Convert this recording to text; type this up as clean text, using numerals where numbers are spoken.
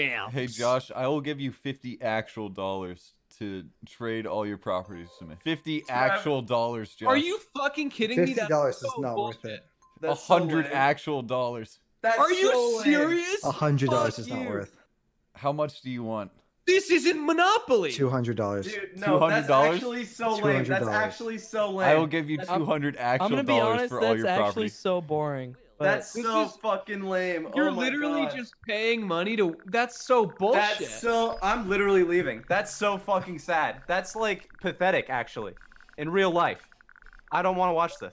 Damn. Hey Josh, I will give you 50 actual dollars to trade all your properties to me. 50 actual dollars, Josh. Are you fucking kidding me? $50 is not worth it. 100 actual dollars. Are you serious? $100 is not worth. How much do you want? This isn't Monopoly. $200. Dude, no, $200? That's actually so lame. That's actually so lame. I will give you 200 actual dollars for all your property. I'm gonna be honest, that's actually so boring. That's so fucking lame. You're literally just paying money to... That's so bullshit. That's so... I'm literally leaving. That's so fucking sad. That's like pathetic, actually. In real life. I don't want to watch this.